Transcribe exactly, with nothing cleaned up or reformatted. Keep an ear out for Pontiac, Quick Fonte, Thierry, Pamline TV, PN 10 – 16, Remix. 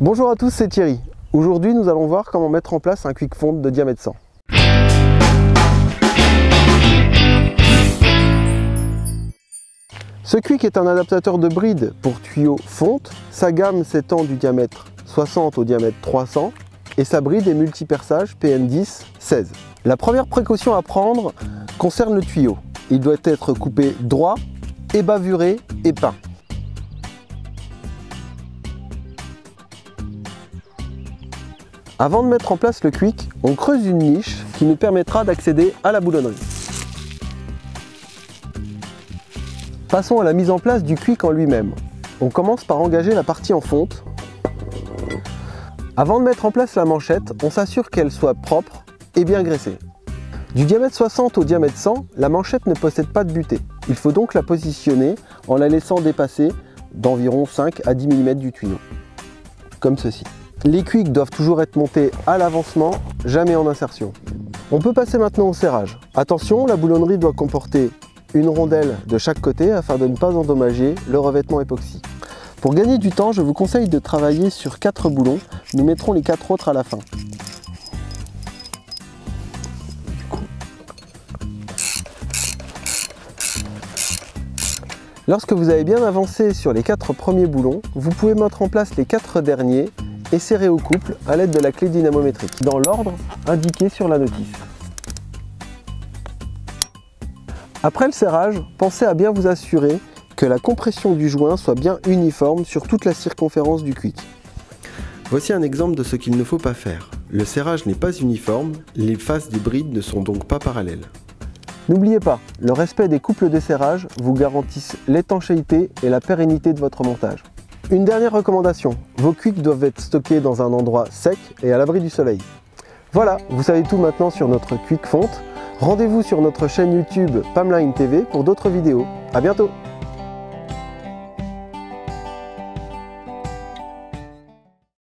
Bonjour à tous, c'est Thierry. Aujourd'hui, nous allons voir comment mettre en place un Quick Fonte de diamètre cent. Ce Quick est un adaptateur de bride pour tuyaux fonte. Sa gamme s'étend du diamètre soixante au diamètre trois cents et sa bride est multiperçage P N dix seize. La première précaution à prendre concerne le tuyau. Il doit être coupé droit, ébavuré et peint. Avant de mettre en place le Quick, on creuse une niche qui nous permettra d'accéder à la boulonnerie. Passons à la mise en place du Quick en lui-même. On commence par engager la partie en fonte. Avant de mettre en place la manchette, on s'assure qu'elle soit propre et bien graissée. Du diamètre soixante au diamètre cent, la manchette ne possède pas de butée. Il faut donc la positionner en la laissant dépasser d'environ cinq à dix millimètres du tuyau, comme ceci. Les Quicks doivent toujours être montés à l'avancement, jamais en insertion. On peut passer maintenant au serrage. Attention, la boulonnerie doit comporter une rondelle de chaque côté afin de ne pas endommager le revêtement époxy. Pour gagner du temps, je vous conseille de travailler sur quatre boulons. Nous mettrons les quatre autres à la fin. Lorsque vous avez bien avancé sur les quatre premiers boulons, vous pouvez mettre en place les quatre derniers et serrer au couple à l'aide de la clé dynamométrique, dans l'ordre indiqué sur la notice. Après le serrage, pensez à bien vous assurer que la compression du joint soit bien uniforme sur toute la circonférence du Quick. Voici un exemple de ce qu'il ne faut pas faire. Le serrage n'est pas uniforme, les faces des brides ne sont donc pas parallèles. N'oubliez pas, le respect des couples de serrage vous garantissent l'étanchéité et la pérennité de votre montage. Une dernière recommandation, vos Quicks doivent être stockés dans un endroit sec et à l'abri du soleil. Voilà, vous savez tout maintenant sur notre Quick Fonte. Rendez-vous sur notre chaîne YouTube Pamline T V pour d'autres vidéos. À bientôt!